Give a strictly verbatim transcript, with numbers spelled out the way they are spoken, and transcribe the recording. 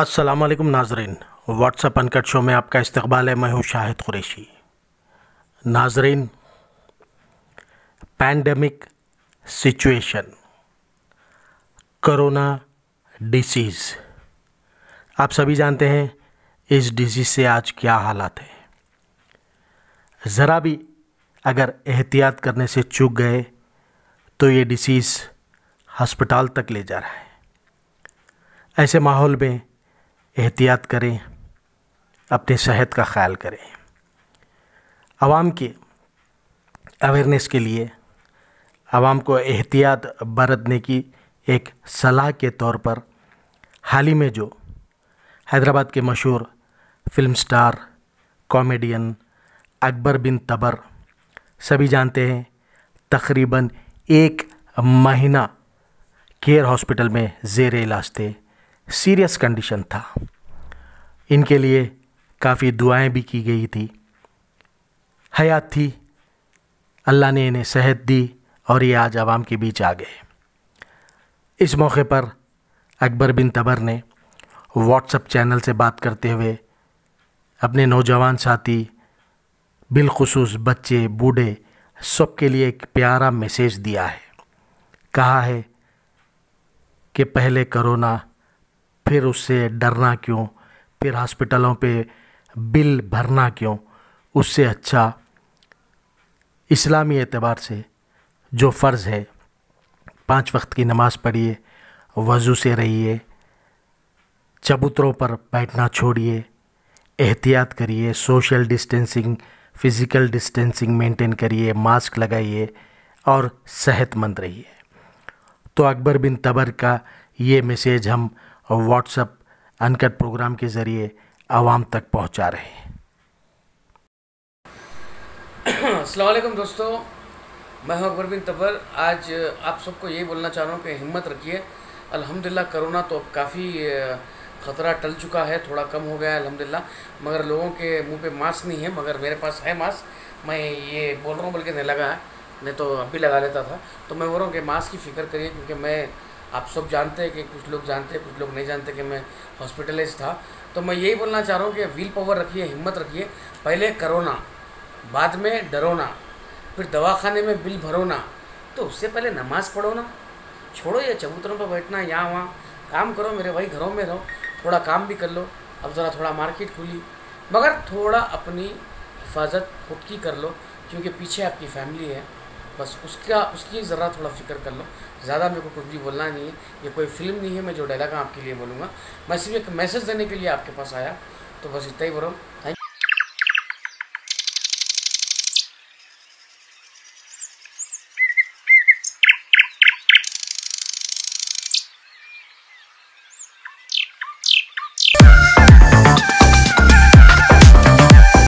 अस्सलाम वालेकुम नाजरीन, व्हाट्सएप अनकट शो में आपका इस्तकबाल है। मैं हूँ शाहिद कुरैशी। नाजरीन, पैंडमिक सिचुएशन, कोरोना डिसीज़, आप सभी जानते हैं इस डिसीज़ से आज क्या हालात है। ज़रा भी अगर एहतियात करने से चूक गए तो ये डिसीज़ हस्पताल तक ले जा रहा है। ऐसे माहौल में एहतियात करें, अपनी सेहत का ख्याल करें। आवाम के अवेयरनेस के लिए, आवाम को एहतियात बरतने की एक सलाह के तौर पर हाल ही में जो हैदराबाद के मशहूर film star comedian Akbar bin Tabar, सभी जानते हैं, तकरीबन एक महीना केयर हॉस्पिटल में जेर इलाज थे। सीरियस कंडीशन था। इनके लिए काफ़ी दुआएं भी की गई थी। हयात थी, अल्लाह ने इन्हें सेहत दी और ये आज आवाम के बीच आ गए। इस मौके पर अकबर बिन तबर ने व्हाट्सएप चैनल से बात करते हुए अपने नौजवान साथी, बिलखुसूस बच्चे बूढ़े, सब के लिए एक प्यारा मैसेज दिया है। कहा है कि पहले कोरोना, फिर उससे डरना क्यों, फिर हॉस्पिटलों पे बिल भरना क्यों। उससे अच्छा इस्लामी एतबार से जो फ़र्ज़ है, पांच वक्त की नमाज़ पढ़िए, वज़ू से रहिए, चबूतरों पर बैठना छोड़िए, एहतियात करिए, social distancing, physical distancing maintain करिए, मास्क लगाइए और सेहतमंद रहिए। तो अकबर बिन तबर का ये मैसेज हम और व्हाट्सएप अनकट प्रोग्राम के ज़रिए आवाम तक पहुंचा रहे हैं। अस्सलाम वालेकुम दोस्तों, मैं हूं अकबर बिन तबर। आज आप सबको यही बोलना चाह रहा हूं कि हिम्मत रखिए। अल्हम्दुलिल्लाह कोरोना तो अब काफ़ी ख़तरा टल चुका है, थोड़ा कम हो गया है अल्हम्दुलिल्लाह, मगर लोगों के मुंह पे मास्क नहीं है। मगर मेरे पास है मास्क, मैं ये बोल रहा हूँ बोल के नहीं लगा है, नहीं तो अब भी लगा लेता था। तो मैं बोल रहा हूँ कि मास्क की फ़िक्र करिए, क्योंकि मैं, आप सब जानते हैं कि कुछ लोग जानते हैं, कुछ लोग नहीं जानते कि मैं हॉस्पिटलाइज था। तो मैं यही बोलना चाह रहा हूँ कि विल पावर रखिए, हिम्मत रखिए। पहले कोरोना, बाद में डरोना, फिर दवाखाने में बिल भरोना, तो उससे पहले नमाज़ पढ़ो ना। छोड़ो ये चबूतरों पर बैठना, यहाँ वहाँ काम करो मेरे भाई, घरों में रहो, थोड़ा काम भी कर लो। अब ज़रा थोड़ा मार्केट खुली, मगर थोड़ा अपनी हिफाजत खुद की कर लो, क्योंकि पीछे आपकी फैमिली है, बस उसका उसकी ज़रा थोड़ा फिक्र कर लो। ज़्यादा मेरे को कुछ भी बोलना नहीं है, ये कोई फिल्म नहीं है मैं जो डायलॉग आपके लिए बोलूँगा। मैं सिर्फ एक मैसेज देने के लिए आपके पास आया, तो बस इतना ही बोल रहा हूँ। थैंक